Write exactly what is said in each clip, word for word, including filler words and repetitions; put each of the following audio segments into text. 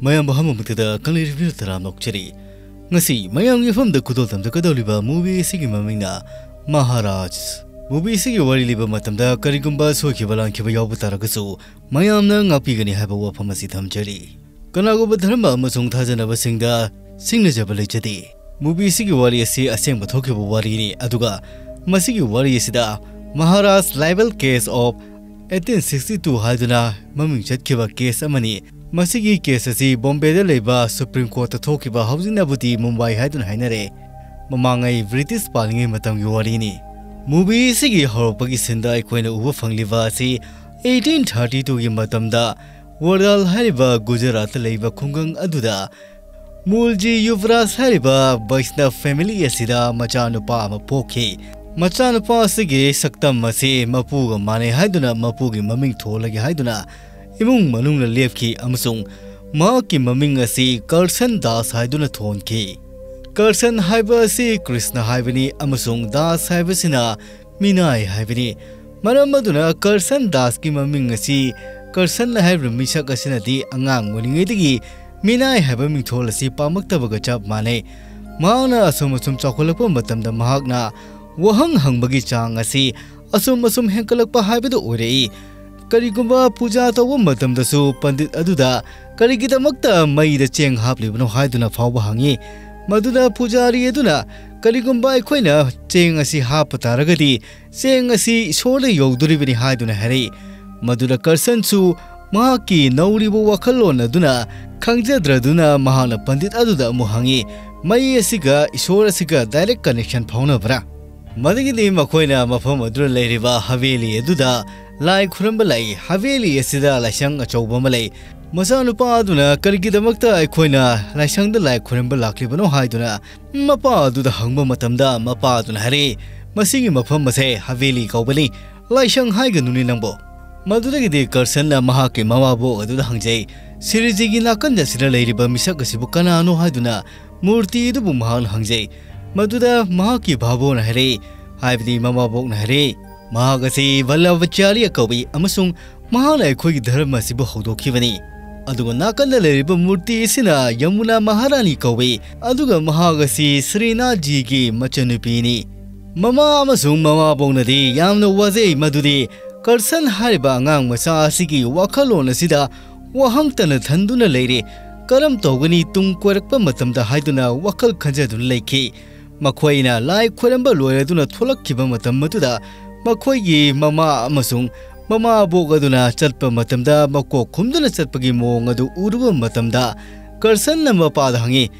Mayang bahamu mutida kang review dalam nokceri. Ngasi mayang ifam da kudol tam da kadoliba movie sigi mamina Maharaj. Movie sigi wali liba matam da karigumba soki balang kiba yabu tarakasu mayam na ngapi gani haba wa pamasi thamjari. Kanago badharma amasung thajana basingda singna jabale jadi. Movie sigi wali asi aseng bathoke bu wali ni aduga masigi wali asida Maharaj libel case of eighteen sixty-two haduna maming chatkeba case amani masigi case asi Bombay da leba Supreme Court ta thokiba haujina buti Mumbai hadun hainare mamangai British palingi matamgi wari ni movie sigi horopagi sinda aikoina uba fangliba asi eighteen thirty-two gi matamda Waral hariba Gujarat leba khungang aduda Mulji Yuvraj hariba Vaishnav family asida machanupa ama pokhi Machanupa sige saktam masi mapuga mane haiduna mapugi maming tholagi haiduna imung manung la lepki amsung ma ki maming asi Karsan Das haiduna thonki Karsan haiba asi Krishna haibani amsung Das haibasina Minai haibani manamaduna Karsan Das ki maming asi Karsan la haibru mishak asina di angang ngolingedigi Minai haiba ming thol asi pamaktabaga chap mane maana asomasum chakholakpa matamda mahakna Wahang hangbagi chang asi asum asum henkalakpa haibedu orei karigumba puja tawa matamda su pandit aduda karigidamakta maida cheng haplibno haiduna phawba hangi maduda pujari eduna karigumba ikhoina cheng asi hapataragadi cheng asi sole yogduribini haiduna hari maduda Karsan su mahaki nauribu wakhalon aduna khangjadraduna mahana pandit aduda muhangi mai asiga ishora asiga direct connection phawna bra Madagidi Makoina Mafam Adrulai Riva Haveli Aduda Lai Kurambalai Haveli Asida Lashang Achobamalai Masanupa Aduna Karigidamakta Ikoina Lashang the Lai Kurambalakibano Haiduna Mapa Duda Hangma Matamda Mapa Dunhare Masingi Mapam Mase Haveli Kaubali Lashang Haiganuni Nambo Madagidi Karsana Mahaki Mamabo Aduda Hangjay Sirizigi Nakanda Sira Lady Bamisakasibukana no Haiduna Murti Dubumhan Hangjay Maduda Mahaki Babo Nahare, Ivy Mama Bog Nahare, Mahagasi, Vala Vacharia Kobi, Amasung, Mahana Quick Dharma Sibu Hodo Kivani, Aduga Nakanda Leriba Murti Sina, Yamuna Maharani Kobi, Aduga Mahagasi, Srina Jigi, Machanupini, Mama Amasung, Mama Bonadi, Yamno Waze, Madudi, Karsan Hariba Ngang Masa Sigi, Wakalona Sida, Wahangtana Tanduna Lady, Karam Togani Tung Querakpa Matamda Haiduna, Wakal Kanjadun Lake. Makoina Lai Kuramba Loyaduna Tolakkiba Matam Matuda, Makoyi, Mama Amasung, Mama Bogaduna, Chatpa Matamda, Mako Kumduna Chatpagi Mongadu Uruba Matamda, Karsan Namapa Hangi,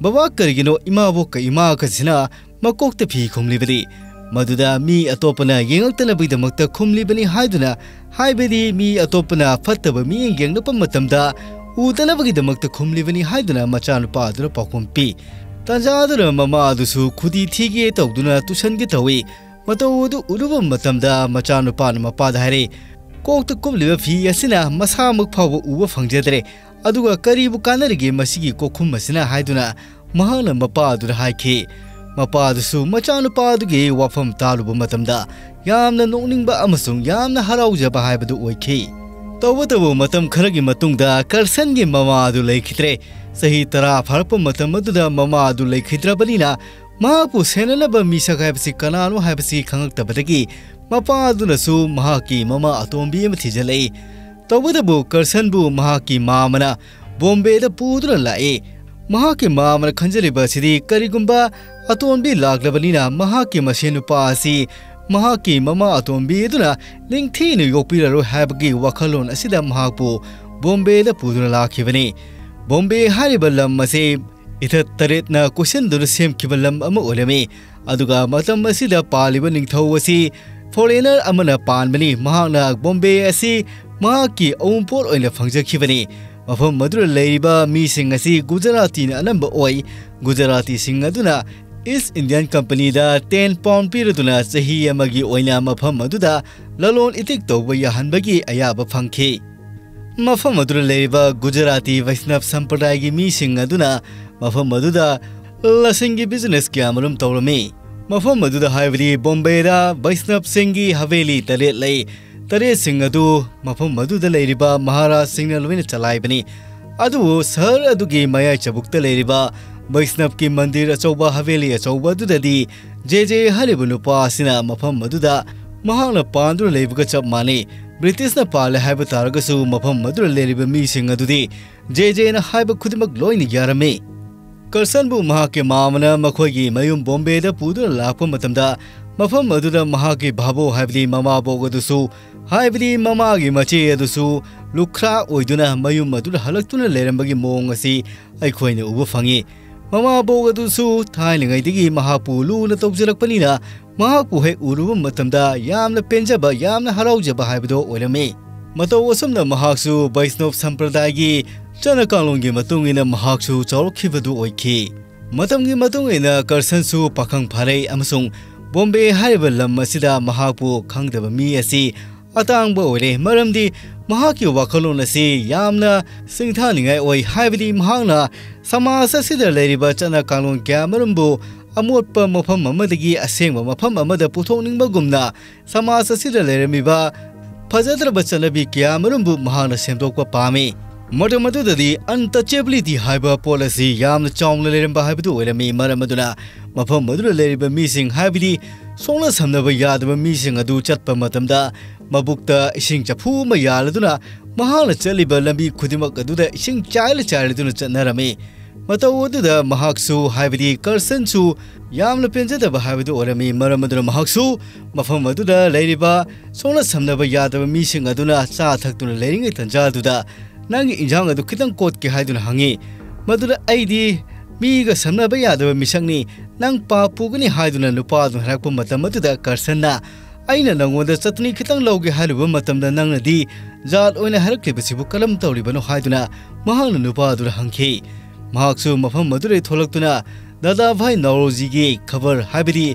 Baba Karigino, Imaboka Ima Kasina, Makok the P Kumlibadi, Maduda, me Atopana, Yangatanabi the Makta Kumlibani Haiduna, Haibedi, me Atopana, Fataba, me and Yangapa Matamda, Utanabagi the Makta Kumlibani Haiduna, Machanupa, the Pakumpi. Tanjadura Mama Dusu Kudi Tigi Togduna to Sangitawi, Matodu Uruba Matamda, Machanupan Mapadhare, Kokta Kumliva Fiasina, Masamuk Pavu Uva Fangedre, Aduga Karibu Kanarigi, Masigi Kokumasina Haiduna, Mahana Mapadu Haiki, Mapadusu, Machanupadugi, Wapam Taluba Matamda, Yamna Noningba Amasung, Yamna Harauja Bahaibu Waki. Tawatabu Matam Karagi Matungda, Karsangi Mama Du Lakitre. Sahi Tara Harpa Matamaduda Mama Du Lake Hitra Balina, Mapu Senalaba Misa Habsi Kanano Habsi Kangta Batagi, Mapa Dunasu Mahaki Mama Atombi Matijale, Tawatabu Karsanbu Mahaki Mamana, Bombay the Pudra Lae, Mahaki Mamana Kanjariba City, Karigumba, Atombi Laglabalina, Mahaki Mashinupasi, Mahaki Mama Atombi Duna, Lingtinu Yopira Habagi Wakalon Asida Mahapu, Bombay the Pudra Lakivani. Bombay Haribalam Masib, Ita Taretna Kushan Dursem Kibalam Amolemi, Aduga Matam Masida Palibaning Tawasi, Foreigner Amana Panmani, Mahana, Bombay Asi, Mahaki, Ompor in the Function Kivani, Mafam Madura Ladiba, Missing Asi, Gujarati, a number Oi, Gujarati Singaduna, East Indian Company, the ten pound Piratuna, Sahi Amagi Oina Mapam Maduda, Lalon Itikto, Wayahanbagi, Ayaba Funky. Mafam Madura Leva, Gujarati, Vaishnav Sampradagi, Missing Aduna, Mafam Maduda, Lasingi Business Camarum Tolome, Mafam Maduda Haveli, Bombayda, Vaishnav Singi, Haveli, Tare Lay, Tare Singadu, Mafam Maduda Leriba, Mahara Signal Winita Libani, Adu sar adugi maya chabukta leeriba Vaishnava ki mandir achauba haveli achauba dudadi J J Haribunupa asina mafam maduda mahana panduna leibaga chap mane British na pale haiba taragasu mafam madura leeriba mising adudi J J na haiba khudimak loina yarame Karsanbu mahake mamana makhoigi mayum Bombay da puduna lakpa matamda mafam aduda mahake bhabo haibdi mama bogadusu Haibdi mamagi machi adusu Lukra oiduna mayum aduda halaktuna lerambagi moong asi aikhoina uba fangi Mama bogadusu thailangaidigi mahapu luna tawjirakpanina mahaku hek uruba matamda yamna penjaba yamna haraujaba haibdo oirame Matau asumna mahaksu Vaishnava sampradayagi Chanakanlonggi matungina mahaksu chawrakhibadu oikhi Matamgi matungina Karsansu pakhang pharai amasung Bombay haiba lam asida mahaku khangdaba mi asi atangba oire maramdi mahaki wakhalon asi yamna singthaningai oi haibadi mahakna samaj asida leiriba chanakanlong kya marumbu amotpa mafam amadagi asengba mafam amada puthokningbagumna samaj asida leiramiba fajadraba chanabi kya marumbu mahakna semdokpa pami Matamatu untouchability haiba policy yamna chaumna leiramba haibadu oirami maramaduna mafam madura leiriba mising haibadi songla samnaba yadaba mising adu chatpa matamda Mabukta ising chapu mayaladuna mahakna challiba lambi khudimak aduda ising chaila chailaduna chatnarami Matau aduda mahaksu haibadi Karsansu yamna penjadaba haibadu oirami maramaduna mahaksu mafam aduda leiriba songla samnaba yadaba mising aduna cha thakduna leiringai tanjaduda Nangi injang adu kitang kot ki haiduna hangi Madura aidi miga samnaba yadaba misangni nang pa pugani haiduna nupa adun harakpa matam aduda Karsanna aina nangonda chatni kitang lauge hairuba matamda nangnadi jat oina harakkibasibu kalam tawribano haiduna mahakna nupa adura hangki mahaksu mafam adurai tholaktuna Dadabhai Nauroji gi khabar haibadi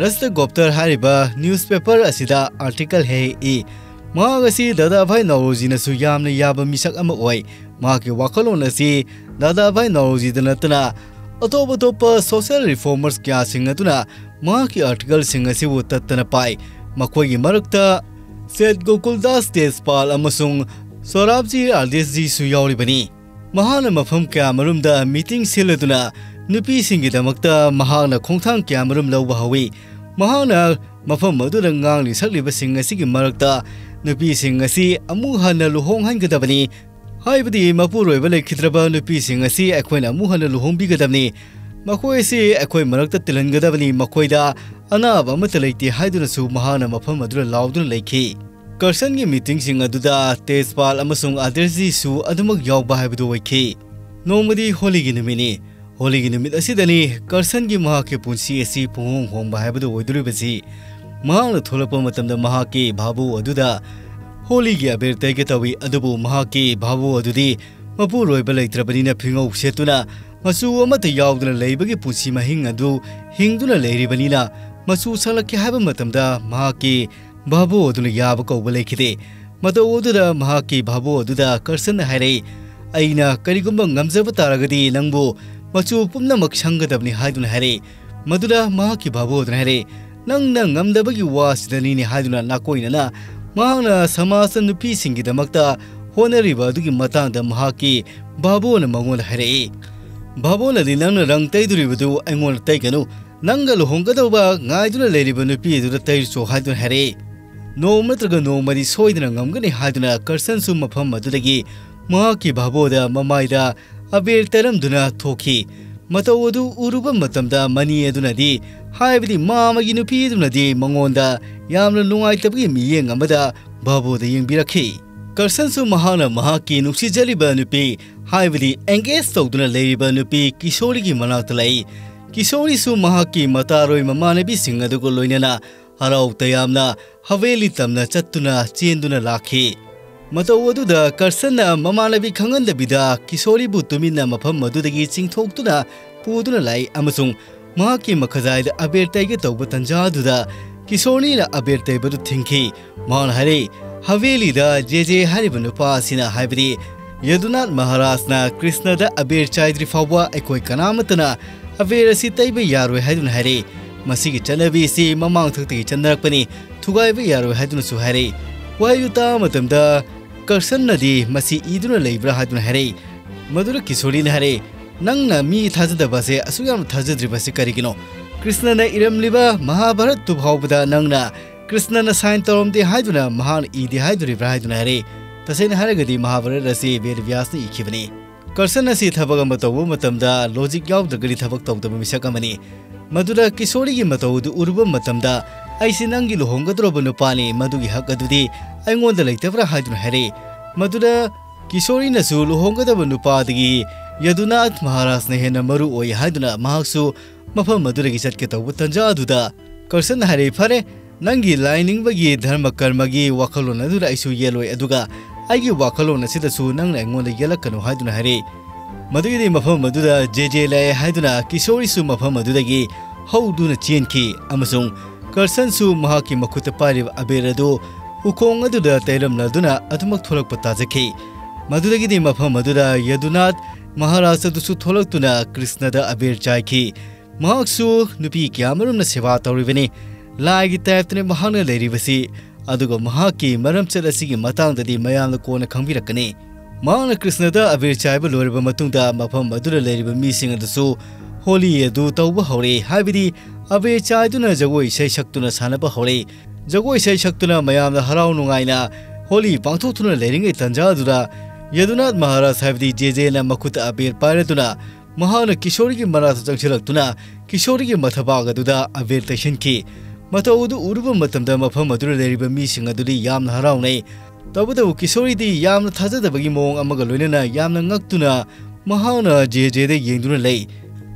Rasta Goptar hairiba newspaper asida article he e Mahagasi Dadabhai Nauroji nasu yamna yaba misak ama oi mahaki wakalon asi Dadabhai Nauroji da natana atopa topa social reformers kya sing atuna mahaki article sing asibu tattana pai makhoi marakta Seth Gokuldas Tejpal amasung Sorabji Ardeshji su yauribani mahana mafam kya marumda meeting silatuna nupi singidamakta mahana khongthang kya marum lauba hawi mahana mafam aduda ngangli sakliba sing asigi marakta Nupi sing asi amu hana luhong hangadabani haibadi mapuroiba lekhidraba nupi sing asi akhoina amu hana luhong bigadabani makhoi asi akhoi marakta tilhangadabani makhoida anaba amata leite haiduna su mahana mafam adura lauduna lekhi Karsan gi meeting sing aduda Tejpal amasung Ardeshji su adumak yauba haibadu oikhi nomadi holi gi numini holi gi numit asidani Karsan gi mahaki punsi asi pohong hongba haibadu oiduribasi mahakna tholakpa matamda mahaki bhabu aduda holigi abir taige tawi adubu mahaki bhabu adudi mapuroiba leitrabanina phingau setuna machu amata yauduna leibagi punsi mahing adu hingduna leiribanina machu salakki haiba matamda mahaki bhabu aduna yaba kauba lekhide matau aduda mahaki bhabu aduda Karsan hairei aina karigumba ngamjaba taragadi nangbu machu pumnamak sangadabni haiduna hairei maduda mahaki bhabu aduna hairei Nangna ngamdabagi wasidani haiduna nakoinana mahakna samajda nupisingidamakta honariba adugi matangda mahaki bhabona mangonda hairei bhabonadi nangna rang taiduribadu aingonda taiganu nanga luhonggadauba ngaiduna leiriba nupi aduda tairuchu haiduna hairei noom natraga noomadi soidana ngamgani haiduna Karsansu mafam adudagi mahaki bhaboda mamaida abir tairamduna thokhi Matau adu uruba matamda mani adunadi haibadi mamagi nupi adunadi mangonda yamna nungaitabagi miyeng amada bhaboda yengbirakhi Karsansu mahakna mahaki nuksijaliba nupi haibadi engage tawduna leiriba nupi Kisori manakta lai Kisori su mahaki mataroi mamanabising aduga loinana haraukta yamna haveli tamna chattuna chenduna lakhi Matau aduda Karsanna mamanabi khangandabida Kisoribu tuminna mafam adudagi chingthokduna puduna lai amasung mahaki makhajaida abir taige tauba tanja aduda Kisorina abir taibadu thingki mahakna hairei havelida J J hariba nupa asina haibadi Yadunath Maharajna Krishnada abir chaidri fawba aikoi kanamatana abir asi taiba yaroi haiduna hairei masigi chanabi asi mamang thaktagi chandarakpani thugaiba yaroi haiduna su hairei Wayuta matamda Karsanna di masi iduna leibra haiduna hairei Madura Kisorin Hare Nangna Mi Tazadabase, Asuyam Tazadribasi Karigino Krishna Iram Liba, Mahabharat Tubhauda Nangna Krishna Saint Tom de Hyduna, Mahan E. de Hydri Hare Tasen Haragadi Mahabharat Rasi, Vedvyasni Kivani Karsana Sithabagamato Matamda, Logic Yav the Great Habak of the Misa Company Madura Kisori Mato, the Urban Matamda Aisinangi Hongadrobanupani, Madugi Hakadudi, I want the Latevra Hydun Hare Madura Kisori Nasu, Hongadabanupadigi Yadunat Maharas Nehena Maru or Hyduna Mahaksu Mapa Maduragi Satketa with Tanja Duda Karsan Hare Pare Nangi Lining Bagi, Dharma Karmagi, Wakalona Dura Isu Yellow Eduga Agi Wakalona Sitasu Nang and Wanda Yelakano Hydun Hare Maduri Mapa Maduda, J J Lai Hyduna, Kisori Su Mapa Madudagi, How Duna Chienki, Amazon Karsan Su Mahaki Makutapari Aberado Ukong Aduda Tairam Laduna, Atumak Tolak Patazaki Maduragi Mapa Madura Yadunat Maharasa Dusu Tolak Tuna, Krishna Aber Jaiki Mahaksu Nupi Kamarum Sevata Riveni Lai Tapne Mahana Lady Vasi Adugo Mahaki, Maram Selasigi Matang the Mayana Kona Kambirakane Mahana Krishna Aber Chaiba Loriba Matunda, Mapa Madura Lady Missing at the Su Holy Adu Tauba Hore, Habidi Aber Chai Duna Jagoi Shaktuna Sanaba Hore Jagoi Shaktuna Mayam the Haraunungaina Holy Pantutuna Lering Tanjadura Yadunat Maharas have the J J and Makuta Aber Paraduna Mahana Kishori Maratuna Kishori Matabaga Duda Aber Tashinki Mataudu Uruba Matamda Mapa Madura Leriba Missing Adudi Yam Haraune Tabuda Kisori the Yam Taza the Bagimong Amagaluna Yamna Naktuna Mahana J J the Yenduna Lay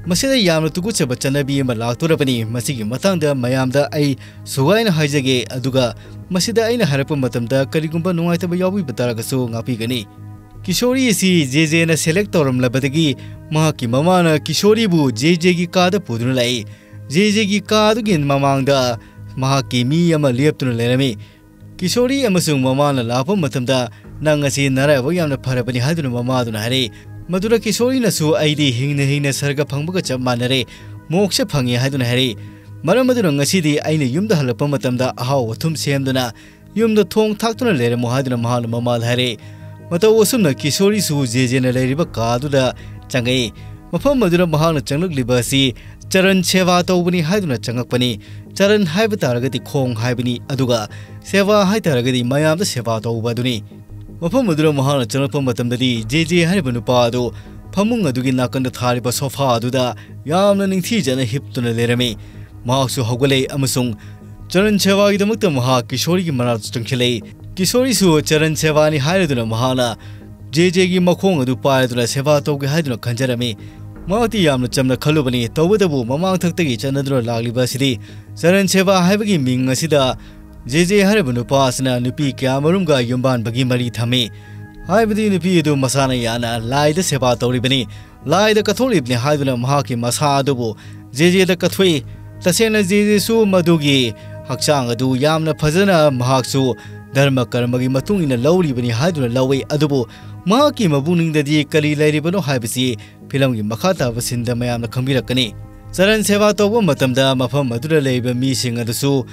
Masada Yamna Tugucha Bachanabi Malaturabani, Masigi Matanda, Mayamda, I Suwain Hajage, Aduga, Masida in Harapum Matamda, Karigumba Noita Bayawi Bataragasu, Napigani. Kishori si J J and a selectorum Labadagi, Mahaki Mamana, Kishoribu, J J Gika the Pudunlai, J J Gika again Mamanda, Mahaki Mi Amaliaptun Lerami. Kishori Amasum Mamana Lapum Matamda, Nangasi Naravayam the Parapani Hadun Mamadun Hare. Madura Kisori Nasu Aidi Hingna Hina Sarga Pangbuka Manare, Moksha Pangi Hadun Hare, Maramaduranga Sidi, Aina Yumda Halapamatamda, Ahau, Tum Samdana, Yum the Tong Taktuna Lera Mohadana Mahal Mamal Hare, Matawasuna Kisori Su Jejana Leriba Kaduda, Changai, Mapa Madura Mahana Changluk Libasi, Charan Chevato Wini Haduna Changapani, Charan Hybataragati Kong Hybini Aduga, Seva Hytaragati Mayam the Sevato Baduni. Mapa Madura Mahana Chanapa Matamadi, J J Haribanupado, Pamunga Dugina Kanda Tariba Sofa Duda, Yam and Tija and Hip to Lerami, Mahaksu Hogale Amasung, Charan Cheva the Mutamaha, Kishori Marat Tunkile, Kisori Su, Charan Chevani Hariduna Mahana, J J Makonga Dupai to the Sevato Hydro Kanjarami, Mati Yam Chamna Kalubani, Tawadabu, Mamang Takich, another Lagibasidi, Charan Cheva Havagi Ming Asida. J J Haribanupasana Nupi Kyamarumga Yumban Bagimari Thame Haibadi Nupi Adu Masana Yana Lai the Seva Tauribani Lai the Katholibni Haiduna Mahaki Masadubu J J the Kathui Tasena J J Su Madugi Hakchang Adu Yamna Pazana Mahaksu Dharma Karmagi Matung in a Lowly Bani Haiduna Lawe Adubu Mahaki Mabuning the Di Kali Laribano Haibasi Pilangi Makata was in the Mayam the Kambirakani Saran Seva Tawa Matamda Mapa Madura Labour Missing at the Su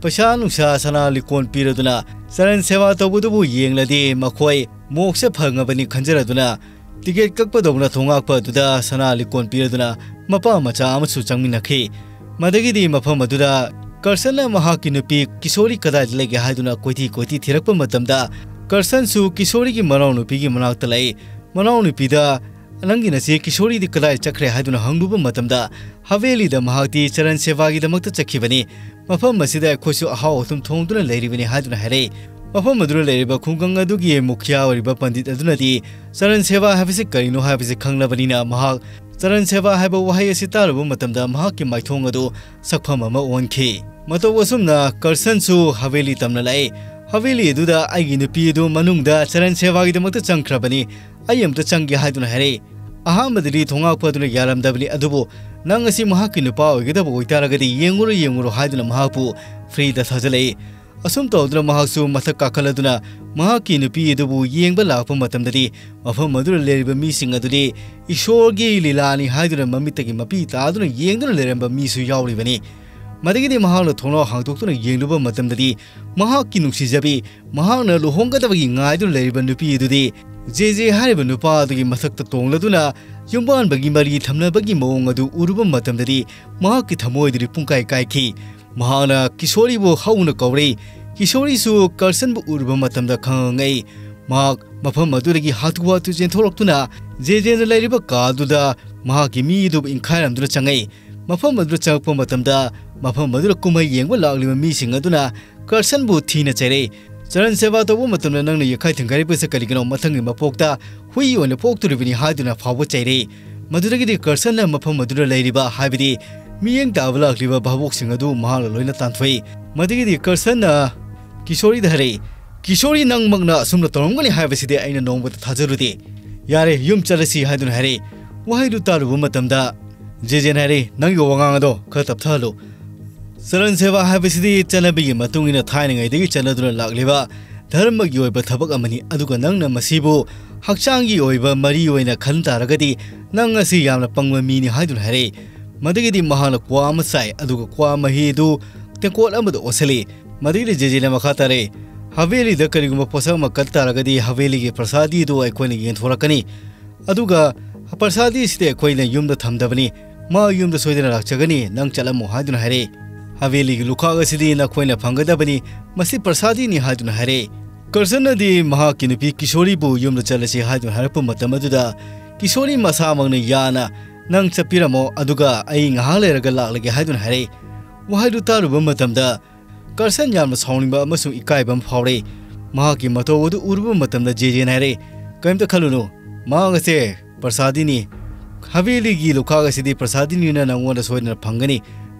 Pashanusha Sana Likon Piraduna, Saran Sevato Budubu Yang Ladi, Makoi, Moksha Pangabani Kanjaraduna, Ticket Kakpadona Tongakpa Duda, Sana Likon Piraduna, Mapa Macham Suchaminaki, Madagidi Mapa Maduda, Karsana Mahaki Nupi, Kisori Kadat Lega Haduna Koti Koti Tirapa Matamda, Karsansu Kisori Maronu Pigi Manakale, Manonu Pida, Nanginasi Kisori the Kadai Chakra Haduna Hanguba Matamda, Haveli the Mahati, Saran Sevagi the Matachakivani. Mafam Masida Kosu Ahau Tum Tong to the Lady Vini Haduna Hare, Mafam Madura Leriba Kunganga Dugi, Mukia, Riba Pandit Adunati, Saran Seva have a Karino have his Kanglavina Mahak, Saran Seva have a Wahayasita, Matamda Mahaki, my Tongado, Sakpamama one K. Matawasumna, Karsansu, Haveli Tamnalai, Haveli Duda, Aginupidu, Manunda, Saran Seva, the Matachan Krabani, I am the Changi Haduna Hare, Ahamadri Tonga Padre Yaram W. Adubo. Nangasi Mahaki Nupa, Gitabu Itaragati, Yanguru Yanguru Haiduna Mahapu, Free the Tazale, Asumto Mahasu, Mataka Kaladuna, Mahaki Nupi Dubu, Yangbala Pumatamadi, of her mother Leriba missing at the day, Ishorgi Lilani Haiduna Mamitaki Mapita, Adun Yangur Leremba Misu Yaurivani, Madagini Mahana Tono Hakutu Yanguba Matamadi, Mahaki Nuxizabi, Mahana Luhonga the King, Idol Leriba Nupi Dude, ꯖꯦꯖꯦ ꯍꯥꯏꯔꯤꯕ ꯅꯨꯄꯥꯗꯨꯒꯤ ꯃꯁꯛꯇ ꯇꯣꯡꯂꯗꯨꯅ ꯌꯨꯝꯕꯥꯟꯕꯒꯤ ꯃꯔꯤ ꯊꯝꯅꯕꯒꯤ ꯃꯑꯣꯡ ꯑꯗꯨ ꯎꯔꯨꯕ ꯃꯇꯝꯗꯗꯤ ꯃꯍꯥꯛꯀꯤ ꯊꯃꯣꯏꯗꯨꯗꯤ ꯄꯨꯡꯀꯥꯏ ꯀꯥꯏꯈꯤ ꯃꯍꯥꯛꯅ ꯀꯤꯁꯣꯔꯤꯕꯨ ꯍꯧꯅ ꯀꯧꯔꯦ ꯀꯤꯁꯣꯔꯤꯁꯨ ꯀꯔꯁꯟꯕꯨ ꯎꯔꯨꯕ ꯃꯇꯝꯗ ꯈꯪꯉꯦ ꯃꯍꯥꯛ ꯃꯐꯝ ꯑꯗꯨꯗꯒꯤ ꯍꯥꯊꯨ-ꯍꯥꯊꯨ ꯆꯦꯟꯊꯣꯔꯛꯇꯨꯅ ꯖꯦꯖꯦꯅ ꯂꯩꯔꯤꯕ ꯀꯥꯗꯨꯗ ꯃꯍꯥꯛꯀꯤ ꯃꯤꯗꯨꯕꯨ ꯏꯟꯈꯥꯏꯔꯝꯗꯨꯅ ꯆꯪꯉꯦ ꯃꯐꯝ ꯑꯗꯨꯗ ꯆꯪꯂꯛꯄ ꯃꯇꯝꯗ ꯃꯐꯝ ꯑꯗꯨꯗ ꯀꯨꯝꯍꯩ ꯌꯦꯡꯕ ꯂꯥꯛꯂꯤꯕ ꯃꯤꯁꯤꯡ ꯑꯗꯨꯅ ꯀꯔꯁꯟꯕꯨ ꯊꯤꯅ ꯆꯩꯔꯦ Charan Seva Tobu Matamna Nangna Yakai Thangari Pesa Kaligano Matang Mapokta Hui on the Pokturivini Haduna Fabu Chairi Maduragi Karsana Mapam Madura Ladiba Habidi Miang Davala River Babuk Singadu Mahal Lina Tantway Madigi Karsana Kishori the Hare Kishori Nang Magna Sumna Tongani Havasida and a known with Tazurudi Yare Yum Chalasi Hadun Hare Why do Taru Matamda Jajan Hare Nango Wangado Kataptalo Saran Seva Havasidi, Chanabi, Matung in a tiny idea, Chanadra Lagliva, Dharmagi Oiba Tabakamani, Adukananga Masibo, Hakshangi Oiba, Mario in a Kanta Ragati, Nangasi Yamla Pangwa Mini Hydun Hare, Madigidi Mahana Kwamasai, Aduka Kwamahidu, Tekwat Amad Osele, Madiri Jejina Makatare, Haveli the Kariguma Posama Kanta Ragati, Haveli Prasadi do Iquani and Horakani, Aduga, Prasadi is the Aquina Yum the Tamdavani, Ma Yum the Soidan Chagani, Nangchalamu Hydun Hare. Haveli Lukagasi Nakwena Pangadabani, Masi Prasadini Hadun Hare. Karsana di Mahakinupi Kishoribu Yum the Chalasi Hadun Harpu Matamatuda, Kishori Masamani Yana, Nang Sapiramo, Aduga, Aying Hale Regala like a Hadun Hare. Why do Taru Matamda? Karsan Yamas Honimba Masu Ikaibam Hore. Mahaki Mato Urbu Matamda Jajan Hare. Kaim the Kaluno, Magase, Prasadini. Haveli Lukagasi Prasadini Nangwana Sweden Pangani.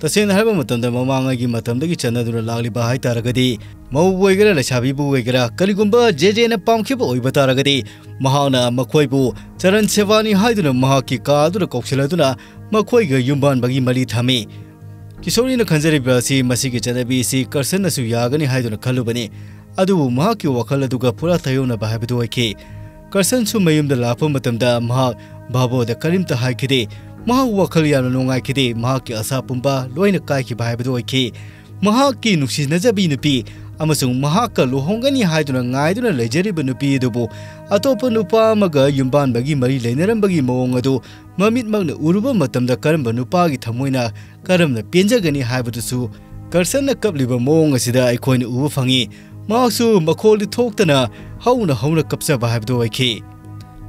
the same Habamatanda Mamanga Gimatamaki Chanadura Lali Bahai Taragadi, Mawega, Shabibu Wegara, Kaligumba, J J and a Pamkibo, Ibataragadi, Mahana, Makwaibu, Charan Sevani Hydunam Mahaki Kadu, Koksaladuna. Makoiga Yumban Bagi Mali Tami Kisori no Kanzeribasi, Masiki Janabisi, Karsana Suyagani Hydon Kalubani, Adu Maki Wakala Duga Pura Tayona Bahabiduaki, Karsan Sumayum the Lapumatamda, Maha, Babo the Karimta Haikide, Maha Wakaliano Nongakide, Maki Asapumba, Loina Kaiki Bahabiduaki, Mahaki Nuxis Nazabinupi, Amazon Mahaka Luhongani Hydon and Idon and Legeribanupi Dubu, Atopa Nupa Maga Yumban Bagi Mari Lener and Bagi Mongadu. Mamit Magna Uruba Matamda Karamba Nupagi Tamuina, Karamna Pinjagani Habitusu, Karsana Kapliba Mong Asida Icon Ufangi, Masu, Makoli Tokana, Hauna Hona Kapsa Bahabdo Ike,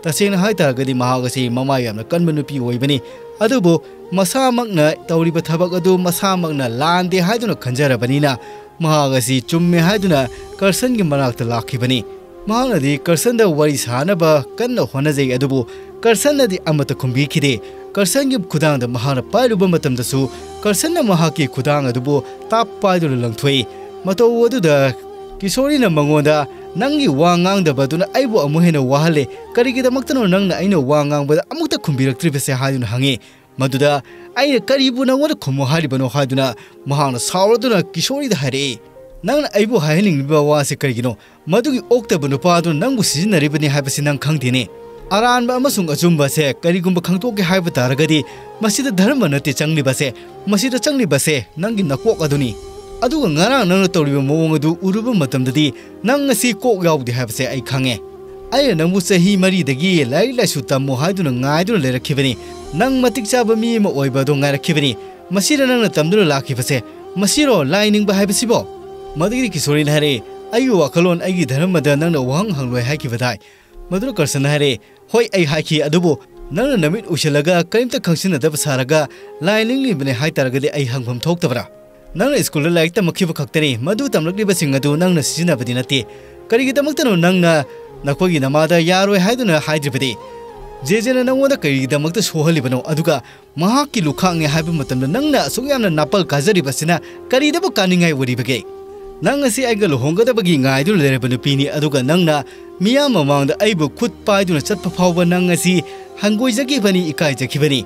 Tasin Haita Gadi Mahagasi, Mamayam, the Kanmanupi Webeni, Adubo, Masa Magna, Tauriba Tabakadu, Masa Magna, Land, the Haidun Kanjara Banina, Mahagasi, Chumi Haiduna, Karsan Manak the Lakibani, Mahanadi, Karsanda Waris Hanaba, Kanda Honaze Adubo. Karsana the Amata Kumbikide, Karsangib Kudang the Mahana Pailubumatam the Su, Karsana Mahaki Kudanga Dubu, Tap Paidu Langtwe, Mato Waduda, Kisorina Mangonda, Nangi Wangang the Baduna Aibu Amuhino Wahale, Karigita Makano Nanga Aino Wangang, but Amuta Kumbira Trivese Hadun Hangi, Maduda, Aina Karibuna, what a Kumuharibano Haduna, Mahana Sauraduna, Kishori the Hare. Nang Aibu Hailing Bawasi Karigino, Maduki Octabunupadun, Nangu Sina Ribani Habasinan Kangdine. Aran Bamasung Azumba se, Karigumba Kantoki Hypertaragadi, Masita Dharmanati Changli Base, Masita Changli Base, Nangin Nakwok Aduni. Adu Nara Nanatori Mongadu Urubu Matamdi, Nangasi Kokau de Havse Ikange. I Namusa he married the Gi, Laila Sutamo Hydun and Idun Lera Kivini, Nang Matikabami Oibadongara Kivini, Masira Nanatamdu Lakivase, Masiro lining by Habisibo. Madri Kisorin Hare, Ayu Akalon Agi Dharmada Nana Wang Hangway Hakivadai. Madru Karsana Hare. Hoi ai haki adubu nana namit ushalaga karimta kangsina dab saraga lainingli bne hai taragade ai hangpham thoktabra nana school la ekta makhiba khaktani madu tamlakli basing adu nangna sijina badinati karigita maktano nangna नखोगी नमादा यारोय हाइदुना हाइद्रिबदि जेजेना नंगोना करिदमक्ता सोहलिबनो अदुगा महाकी लुखांगने हाइब मतमदा नंगना असुयाना नापल काजरिबसिना करिदबो कानिंगाय वरिबगे नंगसि आइगा लुहोंगदबगी गाइदु लेरेबनुपिनि अदुगा नंगना मिया ममांगदा आइबो खुद पाइदुना चतप फावबा नंगसि हंगोयजगिबनि इकाइजखिबनि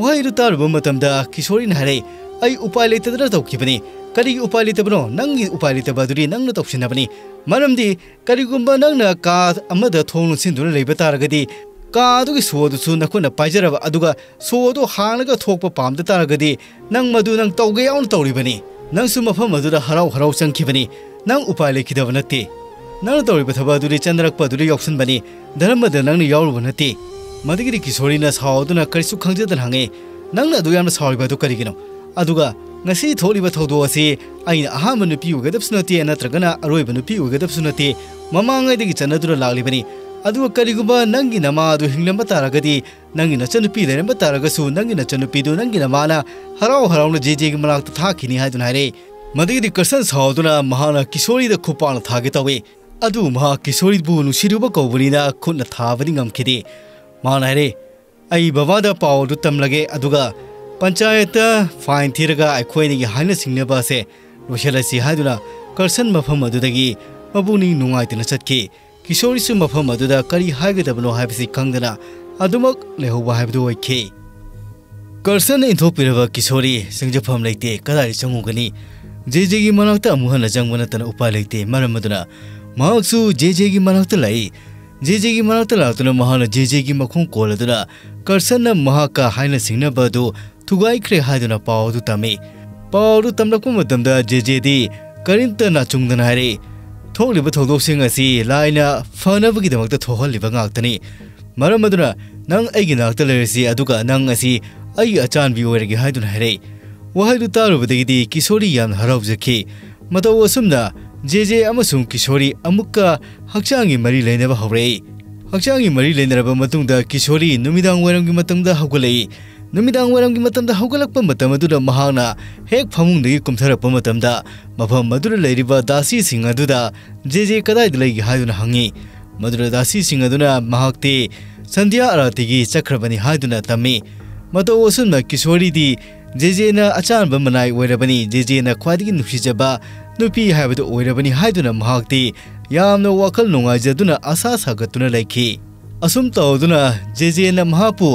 वहाय रुतारबो मतमदा किशोरिन हारे आई उपाय लेतदरा तौखिबनि करी उपाय लेतबनो नंगी उपाय लेतबदुरी नंगना तौसिनाबनि मरमदि करीगुंबा नंगना का अमदा थोंनु सिंदुना लेबतारगदि कादुगी सोदुसु नखुना पाइजरबा अदुगा सोदो हानगा थोकपा पामदा तारगदि नंग मदु नंग तौगे याउन तौरिबनि नंगसु मफम मदुरा हराव हराव संखिबनि नंग उपाय लेखिदव नत्ते नंग तौरिबा थबादुरी चंद्रकपदुरी यौसनबनि धर्मद नंगनि याउरबा नत्ते मदिगिरी किशोरीना सावदुना करिसु खंगजदन हांगे नंगना अदु यामना सावरिबा दु करिगिनो अदुगा ngasi tholiba thodo ase aina ahama nupi ugadapsu nate natragana aroiba nupi ugadapsu nate mamangai degi chanadura laglibani adu kariguba nangi nama adu hinglamba taragadi nangi nachanupi leramba taragasu nangi nachanupi du nangi namana harau harauna jeje gi malakta thakini haidun haire madigi krishan sauduna mahana kishori da khupana thage tawe adu maha kishori bu nusiruba kawbulina khunna thabani ngamkhide mahana haire ai babada paw du tamlage aduga panchayat fine थीरगा अखोइने हाइना सिंगनेबा से लोशलासी हाइदुना कर्सन मफम अदुदगी मबुनी नुंगाइतना चतकी किशोरीसु मफम अदुदा करी हाइगदबनो हाइबसी कंगदना अदुमक लेहोबा हाइबदो ओइखे कर्सन इनथोपिरवा किशोरी सिंगजफम लैते कदारि चंगुगनी जेजेगी मनक्ता मुहन जंगवनतन उपाय लैते मरमदुना माक्सु जेजेगी मनक्ता लाई जेजेगी मनक्ता लातुना महान जेजेगी मखों कोलदुना कर्सन महाका हाइना सिंगनेबदो थुगाई ख्रे हाइदुना पावदु तमे पावदु तमलकु मदमदा जेजेदी करिंत नाचुंगदन हारे थोलिबो थोदोसिंग असी लाइना फनबगी दमक्ता थोहलिबा गाक्तनी मरमदुना नंग आइगी नाक्ता लेरसी अदुगा नंग असी आइ अचान बिओरेगी हाइदुना हारे वहाइदु तारुबदगी किशोरी यान हरावजखी मतो असुमना जेजे अमसुम किशोरी अमुक्का हक्चांगी मरी लेनेबा हवरे हक्चांगी मरी लेनेरबा मतुंगदा किशोरी नुमिदांग वरमगी मतंगदा हगुलई नुमिदांग वरमगी मतमदा हौगलक्पा मतम अदुदा महाना हेक फमुंगदगी कुमथरपा मतमदा मफम अदुदा लैरिबा दासी सिंह अदुदा जेजे कदाइद लैगी हाइदुना हंगी मदुदा दासी सिंह अदुना महाक्ते संध्या आरातिगी चक्रबनी हाइदुना तम्मे मतो ओसुना किशोरीदी जेजेना अचानबा मनाई ओइरबनी जेजेना ख्वाइदगी नुखिजबा नुपी हाइबदो ओइरबनी हाइदुना महाक्ते यामनो वखल नुंगाइजदुना आशा सागतुना लैखी असुम तौदुना जेजेना महापु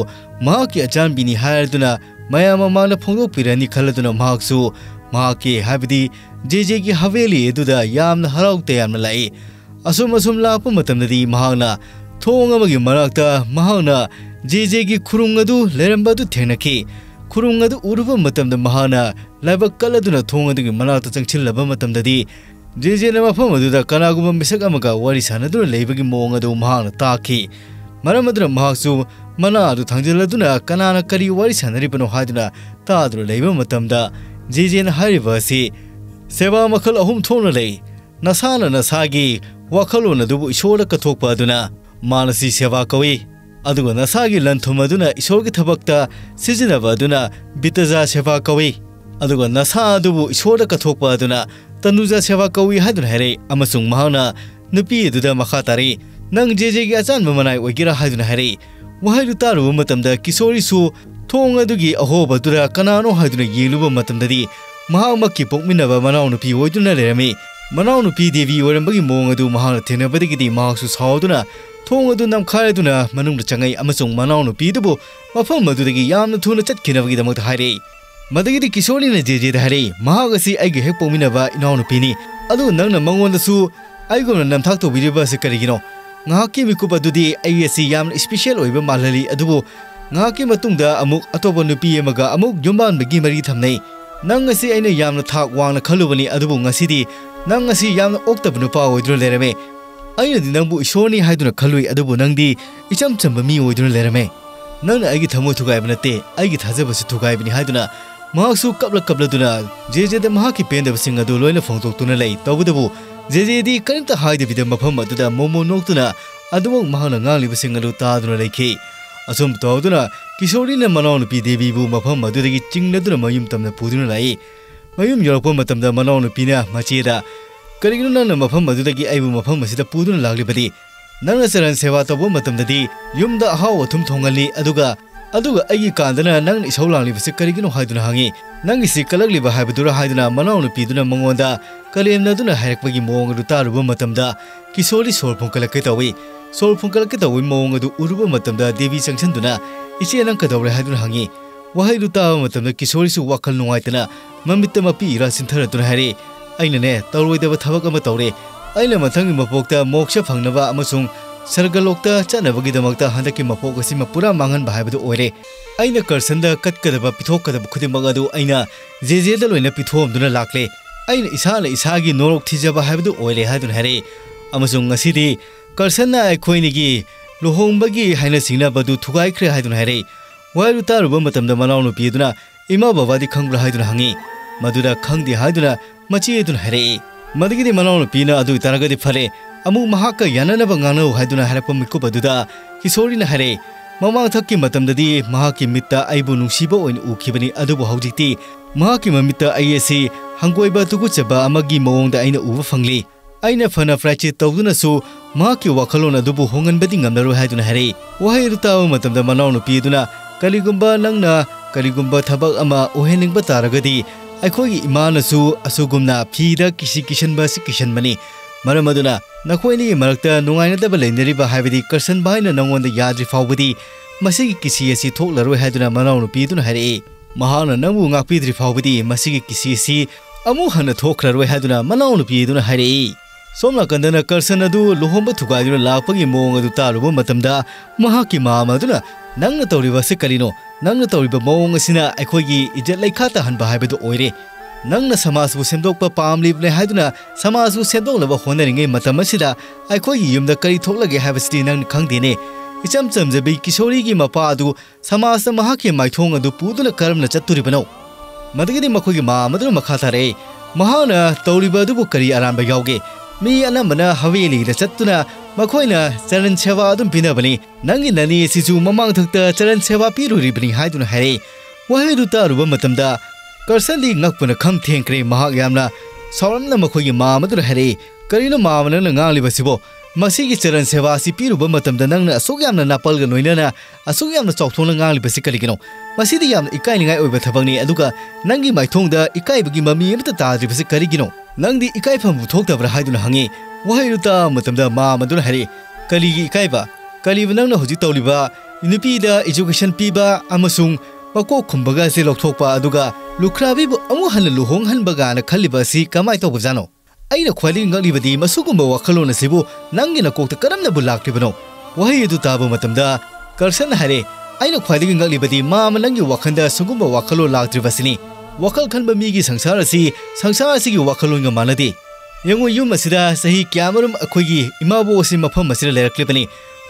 महाकी अचानबिनी हायरदुना मया ममाना फोंदोकपिरनी खलदुना महाकसु महाकी हाबदी जेजेगी हवेली एदुदा यामना हराउते यामना लाई असुम असुम लापु मतमदि महाना थोंगमगी मराक्ता महाना जेजेगी खुरुंगदु लेरंबदु थेनकी खुरुंगदु उरुवा मतमद महाना लाइबक कलदुना थोंगदुगी मराक्ता चंगछिलबा मतमदि जेजेना मफमदुदा कनागुम मिसकमगा वरिसानदुना लेबगी मोंगदु महाना ताकी मरमदुना महाकसु मनादु थांजलदुना कनाना करी वारी सनरिबनो हादुना तादुर लैब मतमदा जेजेन हारिबासी सेवा मखल अहुम थोन लै नसाना नसागी वखलोना दुबु ईशोरक कथोकपादुना मानसी सेवा कवि अदुग नसागी लंथुमदुना ईशोरगी थबक्ता सिजनबादुना बितजा सेवा कवि अदुग नसा दुबु ईशोरक कथोकपादुना तनुजा सेवा कवि हादुन हेरे अमसुंग महाना नुपी दुदा मखातारी नंग जेजेगी अचान मनाय ओगिरा हादुन हेरे वहाय रुतारु मतमदा किशोरीसु थोंग अदुगी अहोबदुरा कनानो हाइदुना येलुब मतमदि महामक्की पोकमिनबा मनाव नुपी ओइदुना लेरमे मनाव नुपी देवी ओरमबगी मोंग अदु महान थेनबदिगिदि माक्सु साउदुना थोंग अदु नमखायदुना मनुंगदा चंगाई अमसोंग मनाव नुपी दुबु मफम अदुदगी यामना थुना चटखिनबगी दमत हाइरे मदगिदि किशोरीना जेजेदा हाइरे महागसी आइगे हेक पोकमिनबा इनाव नुपीनि अदु नंगना मंगोनदसु आइगोना नमथाक्तो बिरिबासे करिगिनो ngaki mikuba dudi ai asi yam special oiba malali adubu ngaki matungda amuk atoba nupi emaga amuk yumban bagi mari thamnei nang asi aina yamna thak wangna khalubani adubu ngasi di nang asi yamna oktab nupa oidru lerame aina dinangbu ishorni haiduna khalui adubu nangdi icham chamba mi oidru lerame nang aigi thamu thugaibna te aigi thajabasu thugaibni haiduna mahaksu kapla kapla duna jejeda mahaki pendab sing adu loina phongtok tuna lei tabudabu जेजेदी करिंत हाइदबिद मफम अदुदा momo नोक्तुना अदुमो महान गांगलिब सिंगलु तादुना लेखे assume तौदुना किशोरीना मनावनुपी देवीबु मफम अदुदगी चिंगलदुना मयुम Tamanna पुदुना lie मयुम यरप मतमदा मनावनुपीना मचेदा करिगनुना मफम अदुदगी आइबु मफम मसिदा पुदुना लागलिबदी Nang Saran Seva Tobu Matamadi, Yum the Hao Tum Tongali, Aduga, Aduga Aikandana, Nang is Holan Lives Karigino Haidun Hangi, Nangisi Kalaliba Habidura Haidana, Manon Piduna Mongonda, Kalim Naduna Harakbagi Mong Rutar Matamda, Kisoli Solpunkalaketawi, Solpunkalaketawi Mong to Uruba Matamda, Devi Sangsanduna, Isianankadore Haidun Hangi, Wahiduta Matam, Kisolisu Wakal Noitana, Mamitamapi Rasintaratun Hari, Ainane, Taway the Tawakamatore. Aila matangin mapokta moksha phangnaba amasung sargalokta chanabagidamagta handaki mapok asi mapura mangan bhaibadu oire aina karsanda katkadaba pithokadaba khudimag adu aina jeje da loina pithomduna lakle aina isana isagi norok thijaba haibadu oire haidun hare amasung ngasidi karsana aikhoinigi luhongbagi haina sinabadu thugaikre haidun hare wairuta ruba matamda manaunu piduna ima babadi khangra haidun hangi madura khangdi haiduna machiedun hare Madigi Manon Pina Adu Taraga de Fare, Amu Mahaka Yanana Bangano Haduna Harapamiko Baduda, Kisorina Hare, Mama Taki Matam Dadi, Mahaki Mita Aibu Nushibo and Ukibani Adubo Hauditi, Mahaki Mamita Ayesi, Hanguiba Tuguchaba, Amagi Mong the Aina Uva Fangli, Aina Fana Frachi Taudunasu, Mahaki Wakalona Dubu Hongan Beddingham Naru Haduna Hare, Wahiruta Matam the Manon Pieduna, Kaligumba Langna, Kaligumba Tabak Ama, Uhening Bataragadi. ꯑꯩꯈꯣꯏꯒꯤ ꯏꯃꯥꯅꯁꯨ ꯑꯁꯨꯒꯨꯝꯅ ꯐꯤꯗ ꯀꯤꯁꯤ ꯀꯤꯁꯟꯕ ꯁꯤ ꯀꯤꯁꯟꯕꯅꯤ ꯃꯔꯝ ꯑꯗꯨꯅ ꯅꯈꯣꯏꯅꯤ ꯃꯔꯛꯇ ꯅꯨꯡꯉꯥꯏꯅꯗꯕ ꯂꯩꯅꯔꯤꯕ ꯍꯥꯏꯕꯗꯤ ꯀꯔꯁꯟ ꯚꯥꯏꯅ ꯅꯉꯣꯟꯗ ꯌꯥꯗ꯭ꯔꯤ ꯐꯥꯎꯕꯗꯤ ꯃꯁꯤꯒꯤ ꯀꯤꯁꯤ ꯑꯁꯤ ꯊꯣꯛꯂꯔꯣꯏ ꯍꯥꯏꯗꯨꯅ ꯃꯅꯥꯎꯅꯨꯄꯤꯗꯨꯅ ꯍꯥꯏꯔꯛꯏ ꯃꯍꯥꯛꯅ ꯅꯪꯕꯨ ꯉꯥꯛꯄꯤꯗ꯭ꯔꯤ ꯐꯥꯎꯕꯗꯤ ꯃꯁꯤꯒꯤ ꯀꯤꯁꯤ ꯑꯁꯤ ꯑꯃꯨꯛ ꯍꯟꯅ ꯊꯣꯛꯈ꯭ꯔꯔꯣꯏ ꯍꯥꯏꯗꯨꯅ ꯃꯅꯥꯎꯅꯨꯄꯤꯗꯨꯅ ꯍꯥꯏꯔꯛꯏ ꯁꯣꯝ ꯅꯥꯀꯟꯗꯅ ꯀꯔꯁꯟ ꯑꯗꯨ ꯂꯨꯍꯣꯡꯕ ꯊꯨꯒꯥꯏꯗꯨꯅ ꯂꯥꯛꯄꯒꯤ ꯃꯑꯣꯡ ꯑꯗꯨ ꯇꯥꯔꯨꯕ ꯃꯇꯝꯗ ꯃꯍꯥꯛꯀꯤ ꯃꯥꯃ ꯑꯗꯨꯅ ꯅꯪꯅ ꯇꯧꯔꯤꯕꯁꯤ ꯀꯔꯤꯅꯣ ꯅꯪꯅ ꯇꯧꯔꯤꯕ ꯃꯑꯣꯡ ꯑꯁꯤꯅ ꯑꯩꯈꯣꯏꯒꯤ ꯏꯖꯠ ꯂꯩꯈꯥ ꯇꯥꯍꯟꯕ ꯍꯥꯏꯕꯗꯨ ꯑꯣꯏꯔꯦ ꯅꯪꯅ ꯁꯃꯥꯖꯕꯨ ꯁꯦꯝꯗꯣꯛꯄ ꯄꯥꯝꯂꯤꯕꯅꯦ ꯍꯥꯏꯗꯨꯅ ꯁꯃꯥꯖꯕꯨ ꯁꯦꯝꯗꯣꯛꯅꯕ ꯍꯣꯠꯅꯔꯤꯉꯩ ꯃꯇꯝ ꯑꯁꯤꯗ ꯑꯩꯈꯣꯏꯒꯤ ꯌꯨꯝꯗ ꯀꯔꯤ ꯊꯣꯛꯂꯒꯦ ꯍꯥꯏꯕꯁꯤꯗꯤ ꯅꯪ ꯈꯪꯗꯦꯅꯦ ꯏꯆꯝ ꯆꯝꯖꯕꯤ ꯀꯤꯁꯣꯔꯤꯒꯤ ꯃꯄꯥ ꯑꯗꯨ ꯁꯃꯥꯖꯗ ꯃꯍꯥꯛꯀꯤ ꯃꯥꯏꯊꯣꯡ ꯑꯗꯨ ꯄꯨꯗꯨꯅ ꯀꯔꯝꯅ ꯆꯠꯇꯨꯔꯤꯕꯅꯣ ꯃꯗꯨꯒꯤꯗꯤ ꯃꯈꯣꯏꯒꯤ ꯃꯥ ꯑꯃꯗꯨꯅ ꯃꯈꯥ ꯇꯥꯔꯛꯏ ꯃꯍꯥꯛꯅ ꯇꯧꯔꯤꯕ ꯑꯗꯨꯕꯨ ꯀꯔꯤ ꯑꯔꯥꯟꯕ ꯌꯥꯎꯒꯦ ꯃꯤ ꯑꯅꯝꯕꯅ ꯍꯋꯦꯂꯤꯗ ꯆꯠꯇꯨꯅ ꯃꯈꯣꯏꯅ ꯆꯔꯟ ꯁꯦꯕꯥ ꯑꯗꯨꯝ ꯄꯤꯅꯕꯅꯤ ꯅꯪꯒꯤ ꯅꯅꯦ ꯑꯁꯤꯁꯨ ꯃꯃꯥꯡꯊꯛꯇ ꯆꯔꯟ ꯁꯦꯕꯥ ꯄꯤꯔꯨꯔꯤꯕꯅꯤ ꯍꯥꯏꯗꯨꯅ ꯍꯥꯏꯔꯛꯏ ꯋꯥꯍꯩꯗꯨ ꯇꯥꯔꯨꯕ ꯃꯇꯝꯗ ꯀꯔꯁꯟꯗꯤ ꯉꯛꯄꯅ ꯈꯝ ꯊꯦꯡꯈ꯭ꯔꯦ ꯃꯍꯥꯛ ꯌꯥꯝꯅ ꯁꯥꯎꯔꯝꯅ ꯃꯈꯣꯏꯒꯤ ꯃꯥ ꯑꯃꯗꯨꯅ ꯍꯥꯏꯔꯛꯏ ꯀꯔꯤꯅꯣ ꯃꯥꯃ ꯅꯪꯅ ꯉꯥꯡꯂꯤꯕꯁꯤꯕꯣ ꯃꯁꯤꯒꯤ ꯆꯔꯟ ꯁꯦꯕꯥ ꯑꯁꯤ ꯄꯤꯔꯨꯕ ꯃꯇꯝꯗ ꯅꯪꯅ ꯑꯁꯨꯛ ꯌꯥꯝꯅ ꯅꯥꯄꯜꯒ ꯂꯣꯏꯅꯅ ꯑꯁꯨꯛ ꯌꯥꯝꯅ ꯆꯥꯎꯊꯣꯛꯅ ꯉꯥꯡꯂꯤꯕꯁꯤ ꯀꯔꯤꯒꯤꯅꯣ ꯃꯁꯤꯗꯤ ꯌꯥꯝꯅ ꯏꯀꯥꯏꯅꯤꯡꯉꯥꯏ ꯑꯣꯏꯕ ꯊꯕꯛꯅꯤ ꯑꯗꯨꯒ ꯅꯪꯒꯤ ꯃꯥꯏꯊꯣꯡꯗ ꯏꯀꯥꯏꯕꯒꯤ ꯃꯃꯤ ꯑꯃꯠꯇ ꯇꯥꯗ꯭ꯔꯤꯕꯁꯤ ꯀꯔꯤꯒꯤꯅꯣ ꯅꯪꯗꯤ ꯏꯀꯥꯏꯐꯝꯕꯨ ꯊꯣꯛꯇꯕ꯭ꯔꯥ ꯍꯥꯏꯗꯨꯅ ꯍꯪꯉꯤ ꯋꯥꯍꯩꯗꯨ ꯇꯥꯕ ꯃꯇꯝꯗ ꯃꯥꯃ ꯑꯗꯨꯅ ꯍꯥꯏꯔꯛꯏ ꯀꯔꯤꯒꯤ ꯏꯀꯥꯏꯕ ꯀꯔꯤꯕꯨ ꯅꯪꯅ ꯍꯧꯖꯤꯛ ꯇꯧꯔꯤꯕ ꯅꯨꯄꯤꯗ ꯏꯖꯨꯀꯦꯁꯟ ꯄꯤꯕ ꯑꯃꯁꯨꯡ ꯃꯀꯣꯛ ꯈꯨꯝꯕꯒ ꯑꯁꯤ ꯂꯧꯊꯣꯛꯄ ꯑꯗꯨꯒ ꯂꯨꯈ꯭ꯔꯥꯕꯤꯕꯨ ꯑꯃꯨꯛ ꯍꯟꯅ ꯂꯨꯍꯣꯡꯍꯟꯕꯒꯥꯅ ꯈꯜꯂꯤꯕ ꯑꯁꯤ ꯀꯃꯥꯏ ꯇꯧꯕꯖꯥꯠꯅꯣ ꯑꯩꯅ ꯈ꯭ꯋꯥꯏꯗꯒꯤ ꯉꯛꯂꯤꯕꯗꯤ ꯃꯁꯤꯒꯨꯝꯕ ꯋꯥꯈꯜꯂꯣꯟ ꯑꯁꯤꯕꯨ ꯅꯪꯒꯤ ꯅꯀꯣꯛꯇ ꯀꯔꯝꯅꯕꯨ ꯂꯥꯛꯂꯤꯕꯅꯣ ꯋꯥꯍꯩ ꯑꯗꯨ ꯇꯥꯕ ꯃꯇꯝꯗ ꯀꯔꯁꯟ ꯍꯥꯏꯔꯦ ꯑꯩꯅ ꯈ꯭ꯋꯥꯏꯗꯒꯤ ꯉꯛꯂꯤꯕꯗꯤ ꯃꯥꯃ ꯅꯪꯒꯤ ꯋꯥꯈꯜꯗ ꯁꯨꯒꯨꯝꯕ ꯋꯥꯈꯜꯂꯣꯟ ꯂꯥꯛꯇ꯭ꯔꯤꯕꯁꯤꯅꯤ ꯋꯥꯈꯜ ꯈꯟꯕ ꯃꯤꯒꯤ ꯁꯪꯁꯥꯔ ꯑꯁꯤ ꯁꯪꯁꯥꯔ ꯑꯁꯤꯒꯤ ꯋꯥꯈꯜꯂꯣꯟꯒ ꯃꯥꯟꯅꯗꯦ ꯌꯦꯡꯉꯨ ꯌꯨꯝ ꯑꯁꯤꯗ ꯆꯍꯤ ꯀꯌꯥꯃꯔꯨꯝ ꯑꯩꯈꯣꯏꯒꯤ ꯏꯃꯥꯕꯣꯛ ꯑꯁꯤ ꯃꯐꯝ ꯑꯁꯤꯗ ꯂꯩꯔꯛꯂꯤꯕꯅꯤ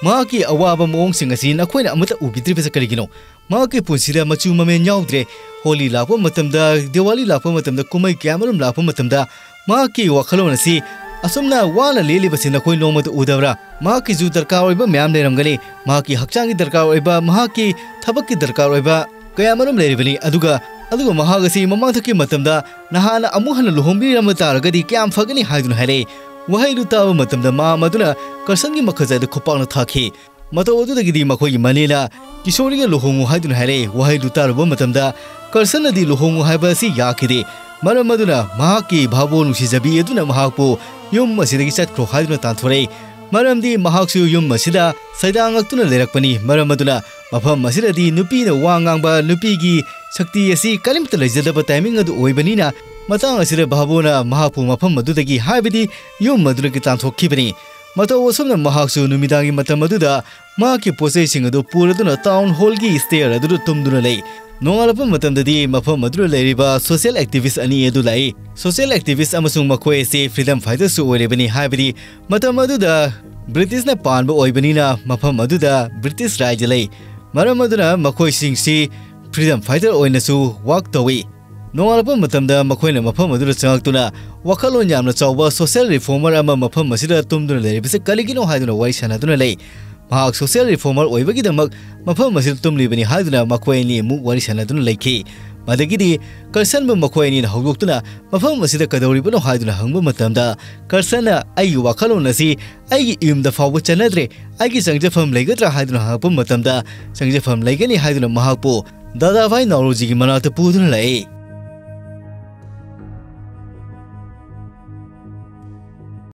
ꯃꯍꯥꯛꯀꯤ ꯑꯋꯥꯕ ꯃꯑꯣꯡꯁꯤꯡ ꯑꯁꯤ ꯅꯈꯣꯏꯅ ꯑꯃꯠꯇ ꯎꯕꯤꯗ꯭ꯔꯤꯕꯁꯤ ꯀꯔꯤꯒꯤꯅꯣ ꯃꯍꯥꯛꯀꯤ ꯄꯨꯟꯁꯤꯗ ꯃꯆꯨ ꯃꯃꯦꯟ ꯌꯥꯎꯗ꯭ꯔꯦ ꯍꯣꯂꯤ ꯂꯥꯛꯄ ꯃꯇꯝꯗ ꯗꯤꯋꯥꯂꯤ ꯂꯥꯛꯄ ꯃꯇꯝꯗ ꯀꯨꯝꯍꯩ ꯀꯌꯥꯃꯔꯨꯝ ꯂꯥꯛꯄ ꯃꯇꯝꯗ ꯃꯍꯥꯛꯀꯤ ꯋꯥꯈꯜꯂꯣꯟ ꯑꯁꯤ ꯑꯁꯨꯝꯅ ꯋꯥꯅ ꯂꯦꯜꯂꯤꯕꯁꯤ ꯅꯈꯣꯏ ꯅꯣꯡꯃꯇ ꯎꯗꯕ꯭ꯔꯥ ꯃꯍꯥꯛꯀꯤꯁꯨ ꯗꯔꯀꯥꯔ ꯑꯣꯏꯕ ꯃꯌꯥꯝ ꯂꯩꯔꯝꯒꯅꯤ ꯃꯍꯥꯛꯀꯤ ꯍꯛꯆꯥꯡꯒꯤ ꯗꯔꯀꯥꯔ ꯑꯣꯏꯕ ꯃꯍꯥꯛꯀꯤ ꯊꯕꯛꯀꯤ ꯗꯔꯀꯥꯔ ꯑꯣꯏꯕ ꯀꯌꯥꯃꯔꯨꯝ ꯂꯩꯔꯤꯕꯅꯤ ꯑꯗꯨꯒ ꯑꯗꯨꯒ ꯃꯍꯥꯛ ꯑꯁꯤ ꯃꯃꯥꯡꯊꯛꯀꯤ ꯃꯇꯝꯗ ꯅꯍꯥꯟꯅ ꯑꯃꯨꯛ ꯍꯟꯅ ꯂꯨꯍꯣꯡꯕꯤꯔꯝꯕ ꯇꯥꯔꯒꯗꯤ ꯀꯌꯥꯝ ꯐꯒꯅꯤ ꯍꯥꯏꯗꯨꯅ ꯍꯥꯏꯔꯛꯏ ꯋꯥꯍꯩꯗꯨ ꯇꯥꯕ ꯃꯇꯝꯗ ꯃꯥꯃ ꯑꯗꯨꯅ ꯀꯔꯁꯟꯒꯤ ꯃꯈꯖꯗ ꯈꯨꯄꯥꯛꯅ ꯊꯥꯈꯤ ꯃꯇꯧ ꯑꯗꯨꯗꯒꯤꯗꯤ ꯃꯈꯣꯏꯒꯤ ꯃꯅꯦꯅ ꯀꯤꯁꯣꯔꯤꯒ ꯂꯨꯍꯣꯡꯉꯨ ꯍꯥꯏꯗꯨꯅ ꯍꯥꯏꯔꯛꯏ ꯋꯥꯍꯩꯗꯨ ꯇꯥꯔꯨꯕ ꯃꯇꯝꯗ ꯀꯔꯁꯟꯅꯗꯤ ꯂꯨꯍꯣꯡꯉꯨ ꯍꯥꯏꯕ ꯑꯁꯤ ꯌꯥꯈꯤꯗꯦ ꯃꯔꯝ ꯑꯗꯨꯅ ꯃꯍꯥꯛꯀꯤ ꯚꯥꯕꯣ ꯅꯨꯡꯁꯤꯖꯕꯤ ꯑꯗꯨꯅ ꯃꯍꯥꯛꯄꯨ ꯌꯨꯝ ꯑꯁꯤꯗꯒꯤ ꯆꯠꯈ꯭ꯔꯣ ꯍꯥꯏꯗꯨꯅ ꯇꯥꯟꯊꯣꯔꯛꯏ ꯃꯔꯝꯗꯤ ꯃꯍꯥꯛꯁꯨ ꯌꯨꯝ ꯑꯁꯤꯗ ꯁꯩꯗꯥꯡꯉꯛꯇꯨꯅ ꯂꯩꯔꯛꯄꯅꯤ ꯃꯔꯝ ꯑꯗꯨꯅ ꯃꯐꯝ ꯑꯁꯤꯗꯗꯤ ꯅꯨꯄꯤꯅ ꯋꯥ ꯉꯥꯡꯕ ꯅꯨꯄꯤꯒꯤ ꯁꯛꯇꯤ ꯑꯁꯤ ꯀꯔꯤꯝꯇ ꯂꯩꯖꯗꯕ ꯇꯥꯏꯃꯤꯡ ꯑꯗꯨ ꯑꯣꯏꯕꯅꯤꯅ ꯃꯇꯥꯡ ꯑꯁꯤꯗ ꯚꯥꯕꯣꯅ ꯃꯍꯥꯛꯄꯨ ꯃꯐꯝ ꯑꯗꯨꯗꯒꯤ ꯍꯥꯏꯕꯗꯤ ꯌꯨꯝ ꯑꯗꯨꯗꯒꯤ ꯇꯥꯟꯊꯣꯛꯈꯤꯕꯅꯤ ꯃꯇꯧ ꯑꯁꯨꯝꯅ ꯃꯍꯥꯛꯁꯨ ꯅꯨꯃꯤꯗꯥꯡꯒꯤ ꯃꯇꯝ ꯑꯗꯨꯗ ꯃꯍꯥꯛꯀꯤ ꯄꯣꯠꯆꯩꯁꯤꯡ ꯑꯗꯨ ꯄꯨꯔꯗꯨꯅ ꯇꯥꯎꯟ ꯍꯣꯜꯒꯤ ꯁ꯭ꯇꯦꯌꯔ ꯑꯗꯨꯗ ꯇꯨꯝꯗꯨꯅ ꯂꯩ ꯅꯣꯡꯉꯥꯜꯂꯛꯄ ꯃꯇꯝꯗꯗꯤ ꯃꯐꯝ ꯑꯗꯨꯗ ꯂꯩꯔꯤꯕ ꯁꯣꯁꯤꯌꯦꯜ ꯑꯦꯛꯇꯤꯚꯤꯁ ꯑꯅꯤ ꯑꯗꯨ ꯂꯥꯛꯏ ꯁꯣꯁꯤꯌꯦꯜ ꯑꯦꯛꯇꯤꯚꯤꯁ ꯑꯃꯁꯨꯡ ꯃꯈꯣꯏ ꯑꯁꯤ ꯐ꯭ꯔꯤꯗꯝ ꯐꯥꯏꯇꯔꯁꯨ ꯑꯣꯏꯔꯤꯕꯅꯤ ꯍꯥꯏꯕꯗꯤ ꯃꯇꯝ ꯑꯗꯨꯗ ꯕ꯭ꯔꯤꯇꯤꯁꯅ ꯄꯥꯟꯕ ꯑꯣꯏꯕꯅꯤꯅ ꯃꯐꯝ ꯑꯗꯨꯗ ꯕ꯭ꯔꯤꯇꯤꯁ ꯔꯥꯖ꯭ꯌ ꯂꯩ ꯃꯔꯝ ꯑꯗꯨꯅ ꯃꯈꯣꯏꯁꯤꯡꯁꯤ ꯐ꯭ꯔꯤꯗꯝ ꯐꯥꯏꯇꯔ ꯑꯣꯏꯅꯁꯨ ꯋꯥꯛ ꯇꯧꯏ ꯅꯣꯡꯉꯥꯜꯂꯛꯄ ꯃꯇꯝꯗ ꯃꯈꯣꯏꯅ ꯃꯐꯝ ꯑꯗꯨꯗ ꯆꯪꯉꯛꯇꯨꯅ ꯋꯥꯈꯜꯂꯣꯟ ꯌꯥꯝꯅ ꯆꯥꯎꯕ ꯁꯣꯁꯤꯌꯦꯜ ꯔꯤꯐꯣꯔꯃꯔ ꯑꯃ ꯃꯐꯝ ꯑꯁꯤꯗ ꯇꯨꯝꯗꯨꯅ ꯂꯩꯔꯤꯕꯁꯤ ꯀꯔꯤꯒꯤꯅꯣ ꯍꯥꯏꯗꯨꯅ ꯋꯥꯔꯤ ꯁꯥꯟꯅꯗꯨꯅ ꯂꯩ ꯃꯍꯥꯛ ꯁꯣꯁꯤꯌꯦꯜ ꯔꯤꯐꯣꯔꯃꯔ ꯑꯣꯏꯕꯒꯤꯗꯃꯛ ꯃꯐꯝ ꯑꯁꯤꯗ ꯇꯨꯝꯂꯤꯕꯅꯤ ꯍꯥꯏꯗꯨꯅ ꯃꯈꯣꯏ ꯑꯅꯤ ꯑꯃꯨꯛ ꯋꯥꯔꯤ ꯁꯥꯟꯅꯗꯨꯅ ꯂꯩꯈꯤ Madagidi, Karsan Makoin in Hogutuna, Mafam was the Kadoribuno Hydra Hungmatanda, Karsana, Ayu Wakalonasi, Ay Im the Forward Chanadre, Agi Sangja from Legatra Hydra Hapu Matanda, Sangja from Legani Hydra Mahapo, Dada Vai Norozigi Manata Pudun lay.